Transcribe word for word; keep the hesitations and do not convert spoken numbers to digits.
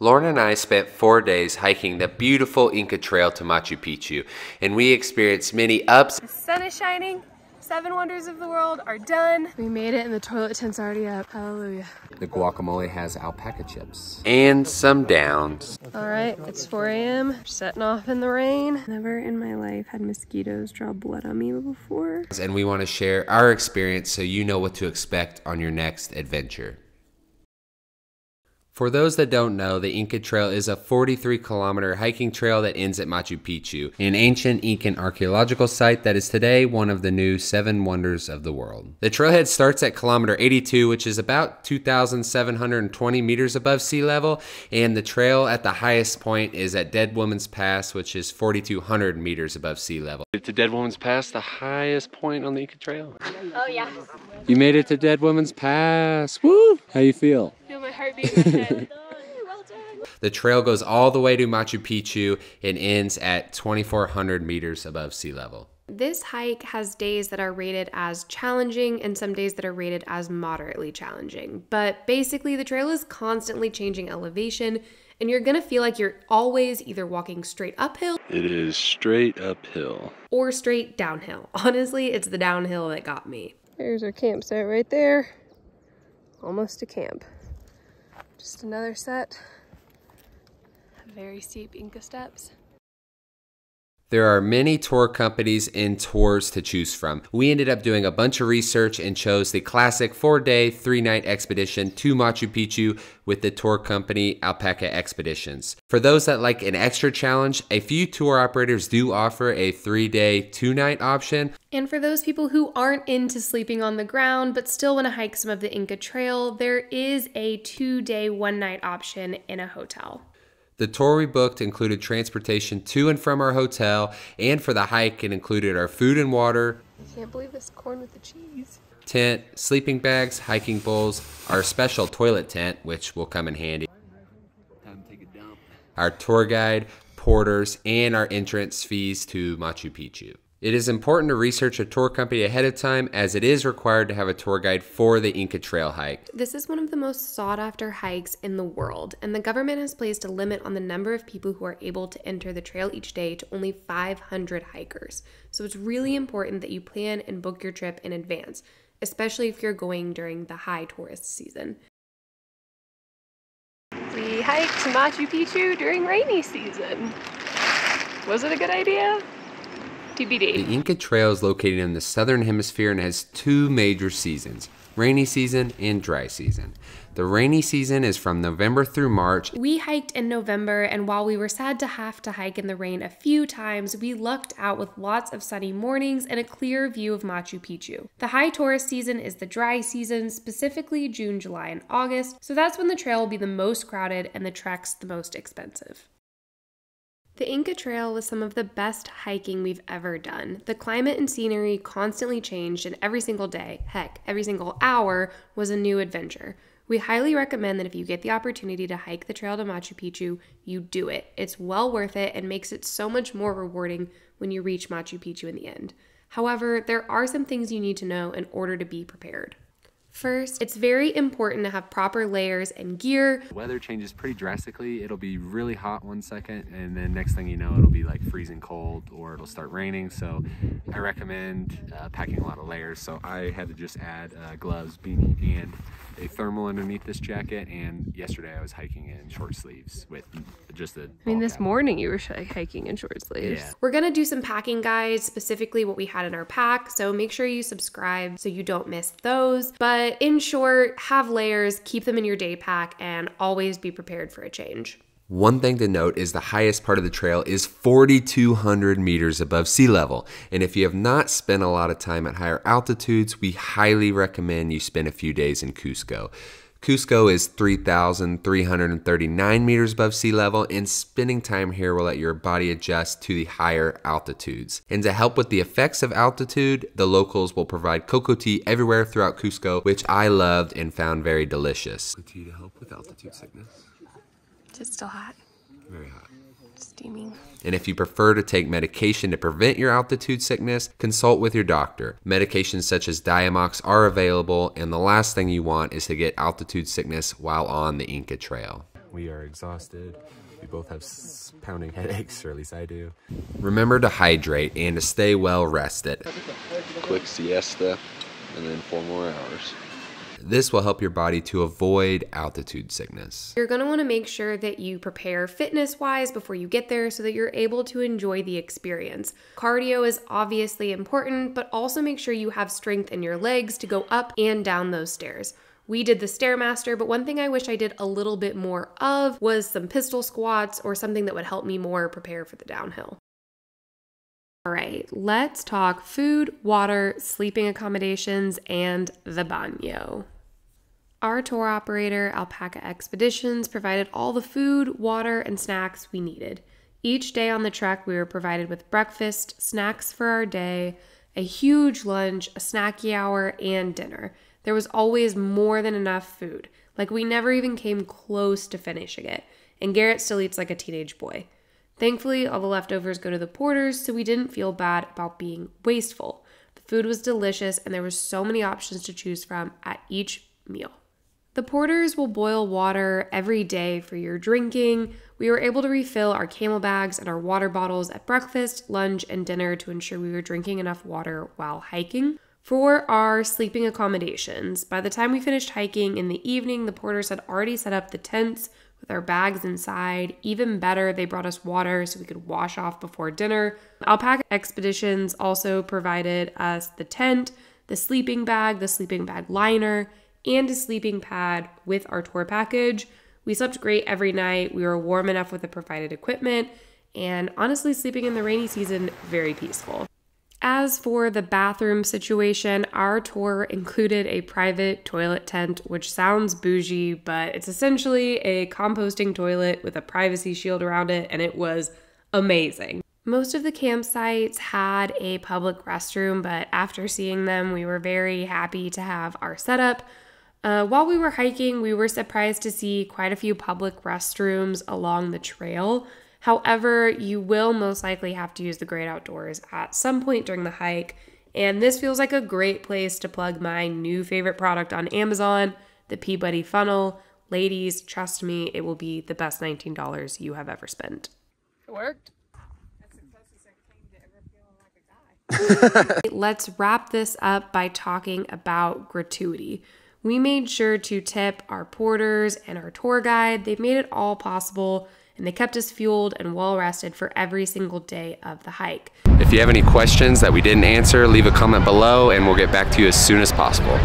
Lauren and I spent four days hiking the beautiful Inca Trail to Machu Picchu, and we experienced many ups. The sun is shining, seven wonders of the world are done. We made it and the toilet tent's already up, hallelujah. The guacamole has alpaca chips. And some downs. All right, it's four A M, setting off in the rain. Never in my life had mosquitoes draw blood on me before. And we want to share our experience so you know what to expect on your next adventure. For those that don't know, the Inca Trail is a forty-three kilometer hiking trail that ends at Machu Picchu, an ancient Incan archaeological site that is today one of the new seven wonders of the world. The trailhead starts at kilometer eighty-two, which is about two thousand seven hundred twenty meters above sea level, and the trail at the highest point is at Dead Woman's Pass, which is forty-two hundred meters above sea level. To Dead Woman's Pass, the highest point on the Inca Trail. Oh yeah. You made it to Dead Woman's Pass. Woo! How you feel? My heart beat in my head. The trail goes all the way to Machu Picchu and ends at twenty-four hundred meters above sea level. This hike has days that are rated as challenging and some days that are rated as moderately challenging. But basically, the trail is constantly changing elevation, and you're gonna feel like you're always either walking straight uphill. It is straight uphill. Or straight downhill. Honestly, it's the downhill that got me. There's our campsite right there. Almost to camp. Just another set of very steep Inca steps. There are many tour companies and tours to choose from. We ended up doing a bunch of research and chose the classic four-day, three-night expedition to Machu Picchu with the tour company Alpaca Expeditions. For those that like an extra challenge, a few tour operators do offer a three-day, two-night option. And for those people who aren't into sleeping on the ground but still want to hike some of the Inca Trail, there is a two-day, one-night option in a hotel. The tour we booked included transportation to and from our hotel, and for the hike it included our food and water. I can't believe this corn with the cheese. Tent, sleeping bags, hiking bowls, our special toilet tent, which will come in handy. Time to take a dump. Our tour guide, porters, and our entrance fees to Machu Picchu. It is important to research a tour company ahead of time, as it is required to have a tour guide for the Inca Trail hike. This is one of the most sought after hikes in the world, and the government has placed a limit on the number of people who are able to enter the trail each day to only five hundred hikers. So it's really important that you plan and book your trip in advance, especially if you're going during the high tourist season. We hiked to Machu Picchu during rainy season. Was it a good idea? T B D. The Inca Trail is located in the southern hemisphere and has two major seasons, rainy season and dry season. The rainy season is from November through March. We hiked in November, and while we were sad to have to hike in the rain a few times, we lucked out with lots of sunny mornings and a clear view of Machu Picchu. The high tourist season is the dry season, specifically June, July, and August, so that's when the trail will be the most crowded and the treks the most expensive. The Inca Trail was some of the best hiking we've ever done. The climate and scenery constantly changed, and every single day, heck, every single hour was a new adventure. We highly recommend that if you get the opportunity to hike the trail to Machu Picchu, you do it. It's well worth it and makes it so much more rewarding when you reach Machu Picchu in the end. However, there are some things you need to know in order to be prepared. First, it's very important to have proper layers and gear. The weather changes pretty drastically. It'll be really hot one second, and then next thing you know, it'll be like freezing cold, or it'll start raining. So I recommend uh, packing a lot of layers. So I had to just add uh, gloves, beanie, and a thermal underneath this jacket. And yesterday I was hiking in short sleeves with just the... I mean, this morning you were hiking in short sleeves. Yeah. We're gonna do some packing guides, specifically what we had in our pack. So make sure you subscribe so you don't miss those. But in short, have layers, keep them in your day pack, and always be prepared for a change. One thing to note is the highest part of the trail is forty-two hundred meters above sea level. And if you have not spent a lot of time at higher altitudes, we highly recommend you spend a few days in Cusco. Cusco is three thousand three hundred thirty-nine meters above sea level, and spending time here will let your body adjust to the higher altitudes. And to help with the effects of altitude, the locals will provide cocoa tea everywhere throughout Cusco, which I loved and found very delicious. Cocoa tea to help with altitude sickness. It's still hot. Very hot. Steaming. And if you prefer to take medication to prevent your altitude sickness, consult with your doctor. Medications such as Diamox are available, and the last thing you want is to get altitude sickness while on the Inca Trail. We are exhausted. We both have pounding headaches, or at least I do. Remember to hydrate and to stay well rested. Quick siesta and then four more hours. This will help your body to avoid altitude sickness. You're gonna wanna make sure that you prepare fitness-wise before you get there so that you're able to enjoy the experience. Cardio is obviously important, but also make sure you have strength in your legs to go up and down those stairs. We did the Stairmaster, but one thing I wish I did a little bit more of was some pistol squats or something that would help me more prepare for the downhill. All right, let's talk food, water, sleeping accommodations, and the baño. Our tour operator, Alpaca Expeditions, provided all the food, water, and snacks we needed. Each day on the trek, we were provided with breakfast, snacks for our day, a huge lunch, a snacky hour, and dinner. There was always more than enough food. Like, we never even came close to finishing it. And Garrett still eats like a teenage boy. Thankfully, all the leftovers go to the porters, so we didn't feel bad about being wasteful. The food was delicious, and there were so many options to choose from at each meal. The porters will boil water every day for your drinking. We were able to refill our camel bags and our water bottles at breakfast, lunch, and dinner to ensure we were drinking enough water while hiking. For our sleeping accommodations, by the time we finished hiking in the evening, the porters had already set up the tents with our bags inside. Even better, they brought us water so we could wash off before dinner. Alpaca Expeditions also provided us the tent, the sleeping bag, the sleeping bag liner, and a sleeping pad with our tour package. We slept great every night. We were warm enough with the provided equipment, and honestly, sleeping in the rainy season, very peaceful. As for the bathroom situation, our tour included a private toilet tent, which sounds bougie, but it's essentially a composting toilet with a privacy shield around it, and it was amazing. Most of the campsites had a public restroom, but after seeing them, we were very happy to have our setup. Uh, while we were hiking, we were surprised to see quite a few public restrooms along the trail. However, you will most likely have to use the great outdoors at some point during the hike, and this feels like a great place to plug my new favorite product on Amazon, the Peabody Funnel. Ladies, trust me, it will be the best nineteen dollars you have ever spent. It worked. That's the closest I came to ever feeling like a guy. Let's wrap this up by talking about gratuity. We made sure to tip our porters and our tour guide. They've made it all possible, and they kept us fueled and well-rested for every single day of the hike. If you have any questions that we didn't answer, leave a comment below and we'll get back to you as soon as possible.